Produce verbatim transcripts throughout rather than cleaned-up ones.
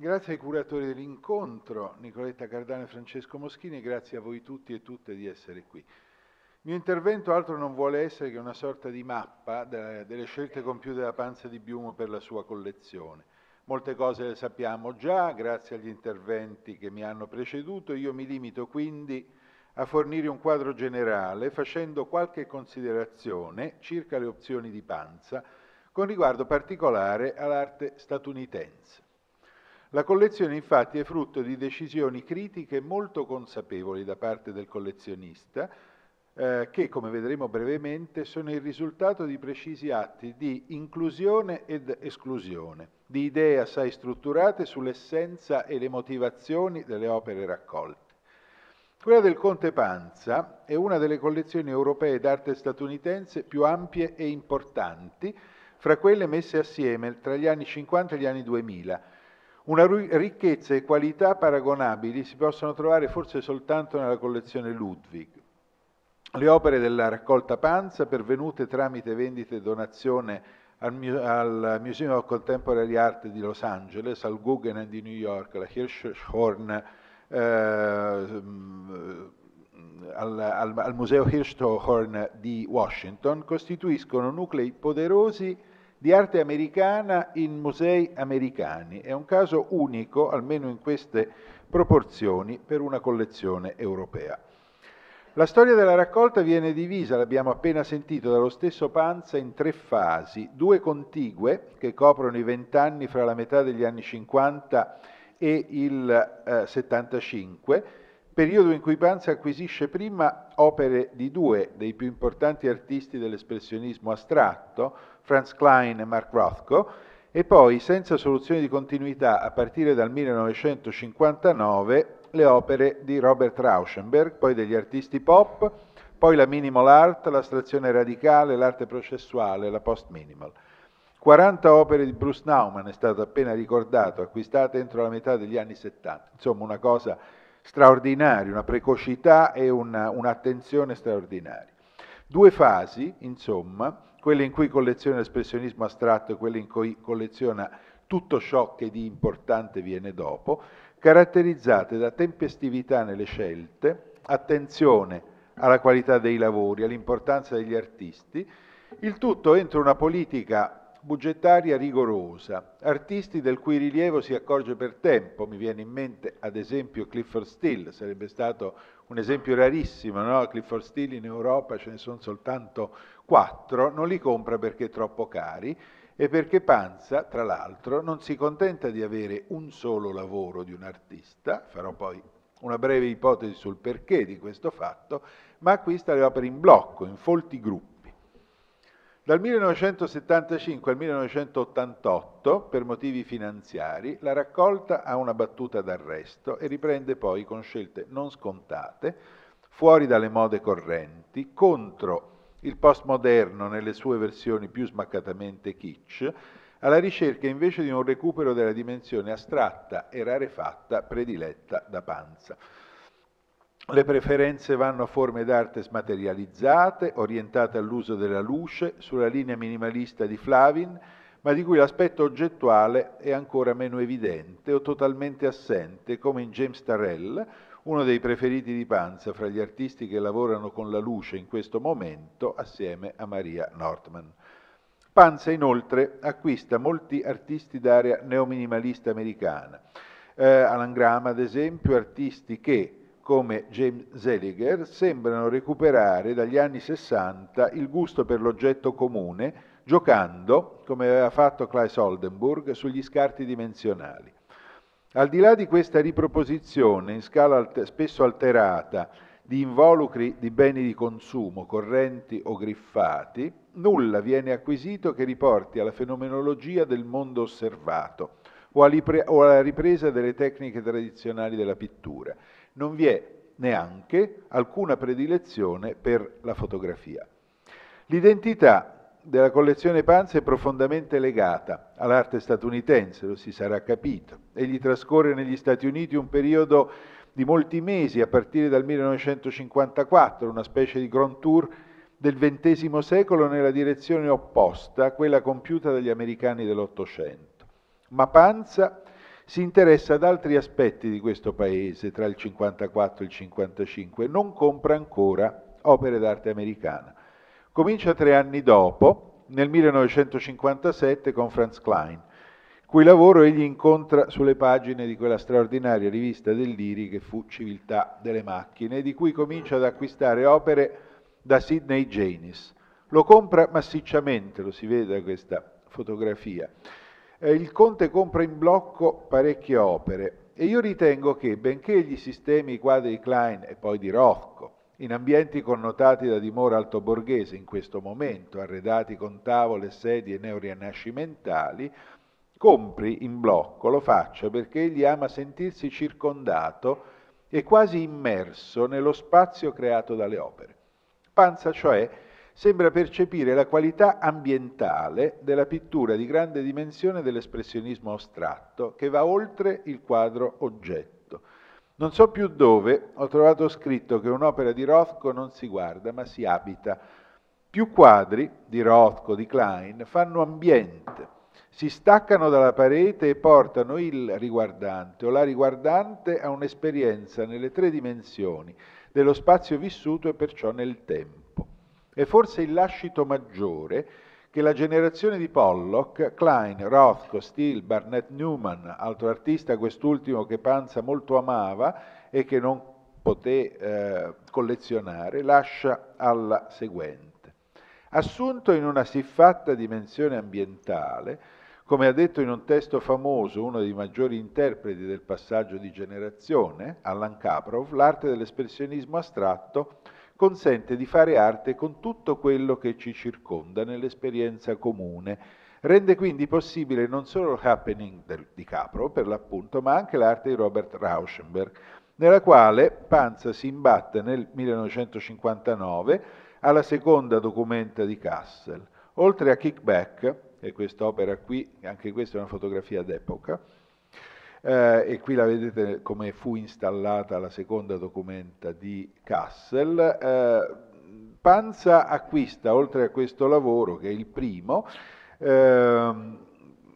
Grazie ai curatori dell'incontro, Nicoletta Cardano e Francesco Moschini, grazie a voi tutti e tutte di essere qui. Il mio intervento altro non vuole essere che una sorta di mappa delle scelte compiute da Panza di Biumo per la sua collezione. Molte cose le sappiamo già, grazie agli interventi che mi hanno preceduto, io mi limito quindi a fornire un quadro generale facendo qualche considerazione circa le opzioni di Panza con riguardo particolare all'arte statunitense. La collezione infatti è frutto di decisioni critiche molto consapevoli da parte del collezionista eh, che, come vedremo brevemente, sono il risultato di precisi atti di inclusione ed esclusione, di idee assai strutturate sull'essenza e le motivazioni delle opere raccolte. Quella del Conte Panza è una delle collezioni europee d'arte statunitense più ampie e importanti fra quelle messe assieme tra gli anni cinquanta e gli anni duemila. Una ricchezza e qualità paragonabili si possono trovare forse soltanto nella collezione Ludwig. Le opere della raccolta Panza, pervenute tramite vendite e donazione al Museum of Contemporary Art di Los Angeles, al Guggenheim di New York, alla Hirschhorn, eh, al, al, al Museo Hirschhorn di Washington, costituiscono nuclei poderosi di arte americana in musei americani. È un caso unico, almeno in queste proporzioni, per una collezione europea. La storia della raccolta viene divisa, l'abbiamo appena sentito dallo stesso Panza, in tre fasi, due contigue che coprono i vent'anni fra la metà degli anni cinquanta e il eh, settantacinque, periodo in cui Panza acquisisce prima opere di due dei più importanti artisti dell'espressionismo astratto, Franz Kline e Mark Rothko, e poi, senza soluzione di continuità, a partire dal millenovecentocinquantanove, le opere di Robert Rauschenberg, poi degli artisti pop, poi la minimal art, l'astrazione radicale, l'arte processuale, la post-minimal. quaranta opere di Bruce Nauman, è stato appena ricordato, acquistate entro la metà degli anni settanta. Insomma, una cosa straordinaria, una precocità e una, un'attenzione straordinaria. Due fasi, insomma, quelle in cui colleziona l'espressionismo astratto e quelle in cui colleziona tutto ciò che di importante viene dopo, caratterizzate da tempestività nelle scelte, attenzione alla qualità dei lavori, all'importanza degli artisti, il tutto entro una politica budgetaria rigorosa, artisti del cui rilievo si accorge per tempo. Mi viene in mente ad esempio Clifford Still, sarebbe stato un esempio rarissimo, no? Clifford Still in Europa ce ne sono soltanto quattro, non li compra perché troppo cari e perché Panza, tra l'altro, non si contenta di avere un solo lavoro di un artista, farò poi una breve ipotesi sul perché di questo fatto, ma acquista le opere in blocco, in folti gruppi. Dal millenovecentosettantacinque al millenovecentottantotto, per motivi finanziari, la raccolta ha una battuta d'arresto e riprende poi con scelte non scontate, fuori dalle mode correnti, contro il postmoderno nelle sue versioni più smaccatamente kitsch, alla ricerca invece di un recupero della dimensione astratta e rarefatta prediletta da Panza. Le preferenze vanno a forme d'arte smaterializzate, orientate all'uso della luce, sulla linea minimalista di Flavin, ma di cui l'aspetto oggettuale è ancora meno evidente o totalmente assente, come in James Tarrell, uno dei preferiti di Panza fra gli artisti che lavorano con la luce in questo momento, assieme a Maria Nordman. Panza inoltre acquista molti artisti d'area neominimalista americana. Eh, Alan Graham, ad esempio, artisti che, come James Seligher, sembrano recuperare dagli anni sessanta il gusto per l'oggetto comune, giocando, come aveva fatto Claes Oldenburg, sugli scarti dimensionali. Al di là di questa riproposizione, in scala alt- spesso alterata, di involucri di beni di consumo, correnti o griffati, nulla viene acquisito che riporti alla fenomenologia del mondo osservato o, alipre- o alla ripresa delle tecniche tradizionali della pittura. Non vi è neanche alcuna predilezione per la fotografia. L'identità della collezione Panza è profondamente legata all'arte statunitense, lo si sarà capito. Egli trascorre negli Stati Uniti un periodo di molti mesi, a partire dal millenovecentocinquantaquattro, una specie di grand tour del ventesimo secolo nella direzione opposta a quella compiuta dagli americani dell'Ottocento. Ma Panza si interessa ad altri aspetti di questo paese tra il cinquantaquattro e il cinquantacinque, non compra ancora opere d'arte americana. Comincia tre anni dopo, nel millenovecentocinquantasette, con Franz Kline, cui lavoro egli incontra sulle pagine di quella straordinaria rivista dell'I R I che fu Civiltà delle Macchine, di cui comincia ad acquistare opere da Sidney Janis. Lo compra massicciamente, lo si vede da questa fotografia. Il conte compra in blocco parecchie opere e io ritengo che, benché gli sistemi, i quadri di Kline e poi di Rothko, in ambienti connotati da dimora altoborghese in questo momento, arredati con tavole, sedie neorinascimentali, compri in blocco, lo faccia perché egli ama sentirsi circondato e quasi immerso nello spazio creato dalle opere. Panza, cioè, sembra percepire la qualità ambientale della pittura di grande dimensione dell'espressionismo astratto, che va oltre il quadro oggetto. Non so più dove ho trovato scritto che un'opera di Rothko non si guarda ma si abita. Più quadri di Rothko, di Kline, fanno ambiente, si staccano dalla parete e portano il riguardante o la riguardante a un'esperienza nelle tre dimensioni dello spazio vissuto e perciò nel tempo. È forse il lascito maggiore che la generazione di Pollock, Kline, Rothko, Still, Barnett Newman, altro artista quest'ultimo che Panza molto amava e che non poté eh, collezionare, lascia alla seguente. Assunto in una siffatta dimensione ambientale, come ha detto in un testo famoso uno dei maggiori interpreti del passaggio di generazione, Allan Kaprow, l'arte dell'espressionismo astratto consente di fare arte con tutto quello che ci circonda nell'esperienza comune. Rende quindi possibile non solo l'happening di Kaprow, per l'appunto, ma anche l'arte di Robert Rauschenberg, nella quale Panza si imbatte nel millenovecentocinquantanove alla seconda documenta di Kassel. Oltre a Kickback, e quest'opera qui, anche questa è una fotografia d'epoca, Eh, e qui la vedete come fu installata la seconda documenta di Kassel, eh, Panza acquista, oltre a questo lavoro che è il primo, eh,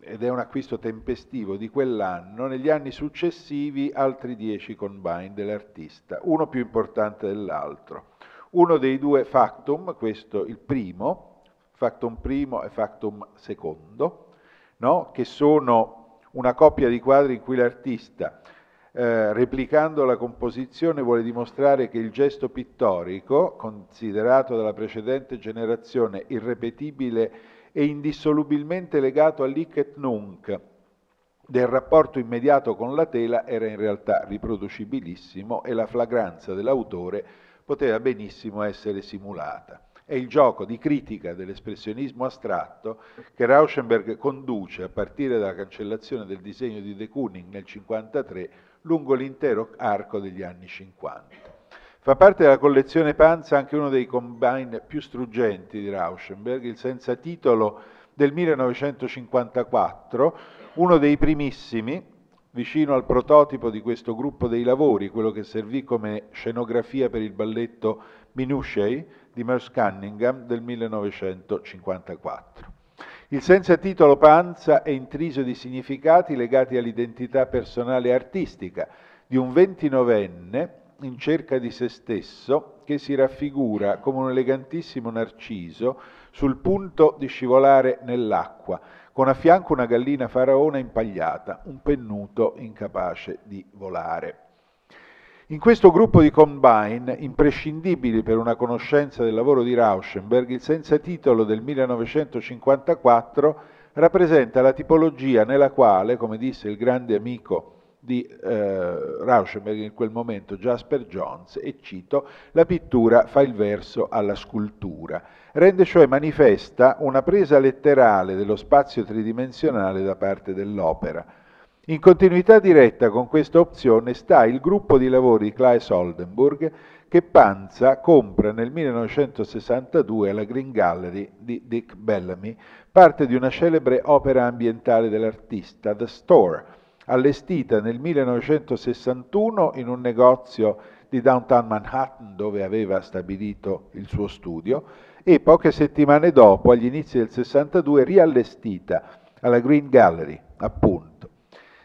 ed è un acquisto tempestivo di quell'anno, negli anni successivi altri dieci combine dell'artista, uno più importante dell'altro. Uno dei due factum, questo il primo, factum primo e factum secondo, no? Che sono una coppia di quadri in cui l'artista, eh, replicando la composizione, vuole dimostrare che il gesto pittorico, considerato dalla precedente generazione irrepetibile e indissolubilmente legato all'hic et nunc del rapporto immediato con la tela, era in realtà riproducibilissimo e la flagranza dell'autore poteva benissimo essere simulata. È il gioco di critica dell'espressionismo astratto che Rauschenberg conduce a partire dalla cancellazione del disegno di De Kooning nel cinquantatré lungo l'intero arco degli anni cinquanta. Fa parte della collezione Panza anche uno dei combine più struggenti di Rauschenberg, il senza titolo del millenovecentocinquantaquattro, uno dei primissimi, vicino al prototipo di questo gruppo dei lavori, quello che servì come scenografia per il balletto Minutiae di Merce Cunningham del millenovecentocinquantaquattro. Il senza titolo Panza è intriso di significati legati all'identità personale e artistica di un ventinovenne in cerca di se stesso che si raffigura come un elegantissimo narciso sul punto di scivolare nell'acqua, con a fianco una gallina faraona impagliata, un pennuto incapace di volare. In questo gruppo di combine, imprescindibili per una conoscenza del lavoro di Rauschenberg, il senza titolo del millenovecentocinquantaquattro rappresenta la tipologia nella quale, come disse il grande amico di eh, Rauschenberg in quel momento, Jasper Johns, e cito, la pittura fa il verso alla scultura. Rende cioè manifesta una presa letterale dello spazio tridimensionale da parte dell'opera. In continuità diretta con questa opzione sta il gruppo di lavori di Claes Oldenburg che Panza compra nel millenovecentosessantadue alla Green Gallery di Dick Bellamy, parte di una celebre opera ambientale dell'artista, The Store, allestita nel millenovecentosessantuno in un negozio di downtown Manhattan dove aveva stabilito il suo studio e poche settimane dopo, agli inizi del sessantadue, riallestita alla Green Gallery, appunto.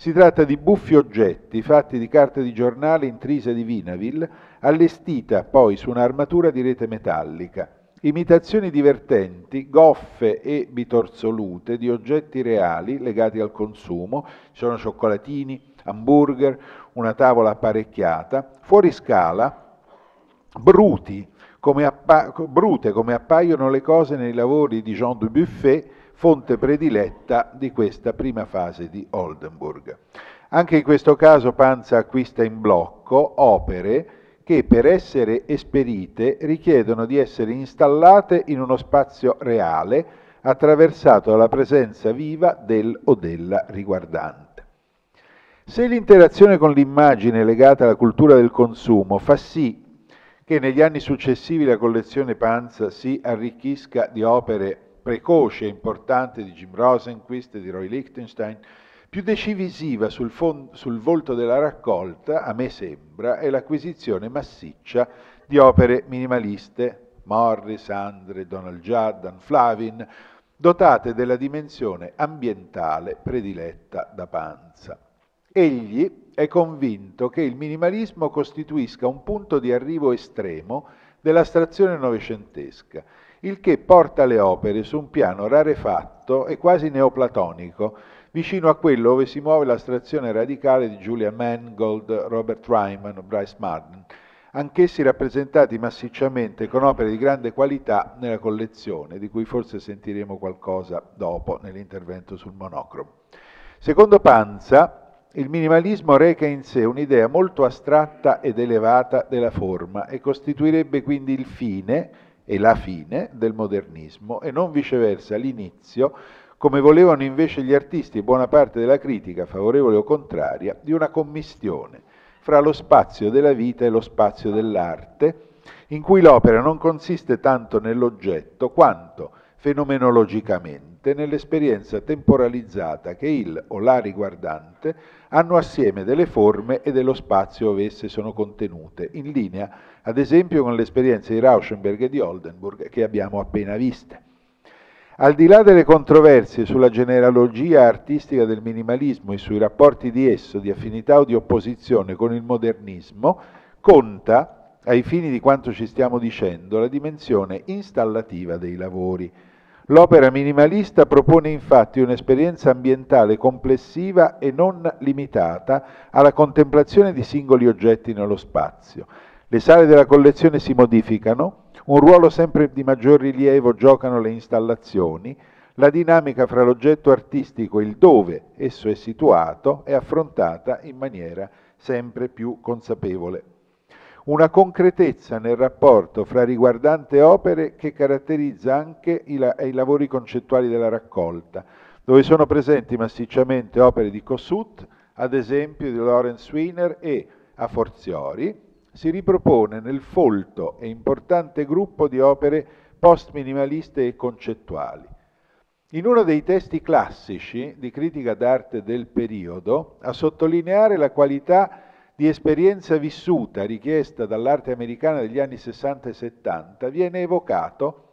Si tratta di buffi oggetti fatti di carta di giornale intrisa di vinavil, allestita poi su un'armatura di rete metallica. Imitazioni divertenti, goffe e bitorzolute di oggetti reali legati al consumo. Ci sono cioccolatini, hamburger, una tavola apparecchiata, fuori scala, bruti, come appa- brute come appaiono le cose nei lavori di Jean Dubuffet, fonte prediletta di questa prima fase di Oldenburg. Anche in questo caso Panza acquista in blocco opere che per essere esperite richiedono di essere installate in uno spazio reale attraversato dalla presenza viva del o della riguardante. Se l'interazione con l'immagine legata alla cultura del consumo fa sì che negli anni successivi la collezione Panza si arricchisca di opere precoce e importanti di Jim Rosenquist e di Roy Lichtenstein, più decisiva sul, fon- sul volto della raccolta, a me sembra, è l'acquisizione massiccia di opere minimaliste, Morris, Andre, Donald Judd, Dan Flavin, dotate della dimensione ambientale prediletta da Panza. Egli è convinto che il minimalismo costituisca un punto di arrivo estremo dell'astrazione novecentesca, il che porta le opere su un piano rarefatto e quasi neoplatonico, vicino a quello dove si muove l'astrazione radicale di Julia Mangold, Robert Ryman o Bryce Madden, anch'essi rappresentati massicciamente con opere di grande qualità nella collezione, di cui forse sentiremo qualcosa dopo nell'intervento sul monocromo. Secondo Panza, il minimalismo reca in sé un'idea molto astratta ed elevata della forma e costituirebbe quindi il fine e la fine del modernismo e non viceversa l'inizio, come volevano invece gli artisti e buona parte della critica, favorevole o contraria, di una commistione fra lo spazio della vita e lo spazio dell'arte, in cui l'opera non consiste tanto nell'oggetto quanto fenomenologicamente nell'esperienza temporalizzata che il o la riguardante hanno assieme delle forme e dello spazio dove esse sono contenute, in linea ad esempio con l'esperienza di Rauschenberg e di Oldenburg che abbiamo appena viste. Al di là delle controversie sulla genealogia artistica del minimalismo e sui rapporti di esso di affinità o di opposizione con il modernismo, conta, ai fini di quanto ci stiamo dicendo, la dimensione installativa dei lavori. L'opera minimalista propone infatti un'esperienza ambientale complessiva e non limitata alla contemplazione di singoli oggetti nello spazio. Le sale della collezione si modificano, un ruolo sempre di maggior rilievo giocano le installazioni, la dinamica fra l'oggetto artistico e il dove esso è situato è affrontata in maniera sempre più consapevole. Una concretezza nel rapporto fra riguardante opere che caratterizza anche i, la- i lavori concettuali della raccolta, dove sono presenti massicciamente opere di Kossuth, ad esempio di Lawrence Wiener, e a forziori si ripropone nel folto e importante gruppo di opere post-minimaliste e concettuali. In uno dei testi classici di critica d'arte del periodo, a sottolineare la qualità di esperienza vissuta richiesta dall'arte americana degli anni sessanta e settanta, viene evocato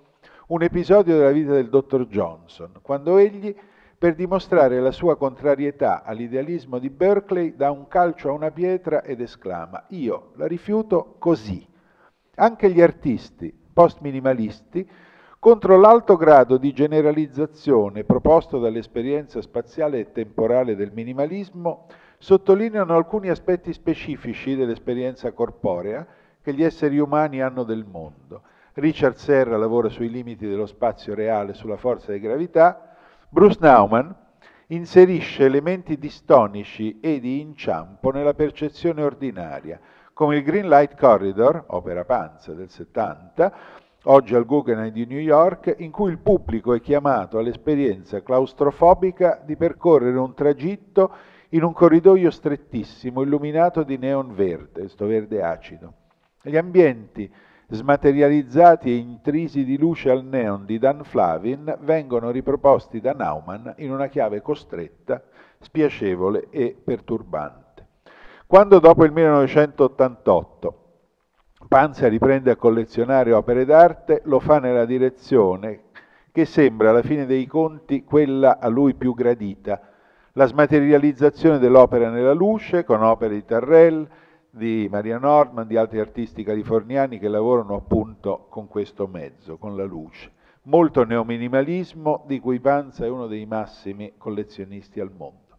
un episodio della vita del dottor Johnson, quando egli, per dimostrare la sua contrarietà all'idealismo di Berkeley, dà un calcio a una pietra ed esclama: «Io la rifiuto così». Anche gli artisti post-minimalisti, contro l'alto grado di generalizzazione proposto dall'esperienza spaziale e temporale del minimalismo, sottolineano alcuni aspetti specifici dell'esperienza corporea che gli esseri umani hanno del mondo. Richard Serra lavora sui limiti dello spazio reale, sulla forza di gravità. Bruce Nauman inserisce elementi distonici e di inciampo nella percezione ordinaria, come il Green Light Corridor, opera Panza del settanta, oggi al Guggenheim di New York, in cui il pubblico è chiamato all'esperienza claustrofobica di percorrere un tragitto in un corridoio strettissimo illuminato di neon verde, questo verde acido. Gli ambienti smaterializzati e intrisi di luce al neon di Dan Flavin vengono riproposti da Nauman in una chiave costretta, spiacevole e perturbante. Quando dopo il millenovecentottantotto Panza riprende a collezionare opere d'arte, lo fa nella direzione che sembra alla fine dei conti quella a lui più gradita, la smaterializzazione dell'opera nella luce, con opere di Tarrell, di Maria Nordman, di altri artisti californiani che lavorano appunto con questo mezzo, con la luce. Molto neominimalismo, di cui Panza è uno dei massimi collezionisti al mondo.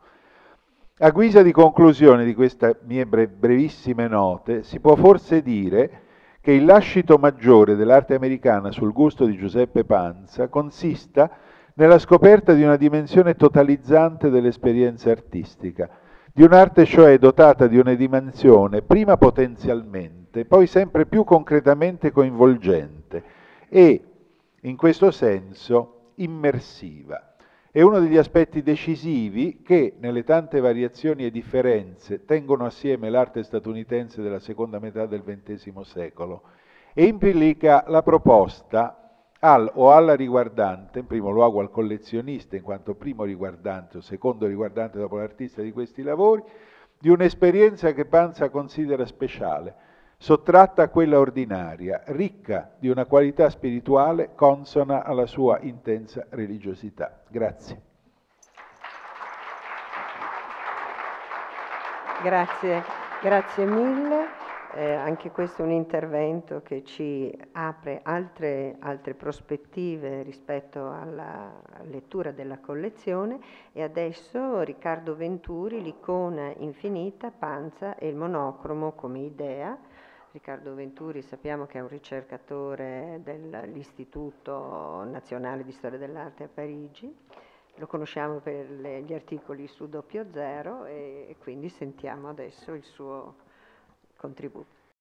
A guisa di conclusione di queste mie brevissime note, si può forse dire che il lascito maggiore dell'arte americana sul gusto di Giuseppe Panza consista nella scoperta di una dimensione totalizzante dell'esperienza artistica, di un'arte cioè dotata di una dimensione prima potenzialmente, poi sempre più concretamente coinvolgente e, in questo senso, immersiva. È uno degli aspetti decisivi che, nelle tante variazioni e differenze, tengono assieme l'arte statunitense della seconda metà del ventesimo secolo e implica la proposta al o alla riguardante, in primo luogo al collezionista in quanto primo riguardante o secondo riguardante dopo l'artista di questi lavori, di un'esperienza che Panza considera speciale, sottratta a quella ordinaria, ricca di una qualità spirituale consona alla sua intensa religiosità. Grazie. Grazie, grazie mille. Eh, anche questo è un intervento che ci apre altre, altre prospettive rispetto alla lettura della collezione. E adesso Riccardo Venturi, l'icona infinita, Panza e il monocromo come idea. Riccardo Venturi sappiamo che è un ricercatore dell'Istituto Nazionale di Storia dell'Arte a Parigi, lo conosciamo per le, gli articoli su doppio zero e, e quindi sentiamo adesso il suo contributo.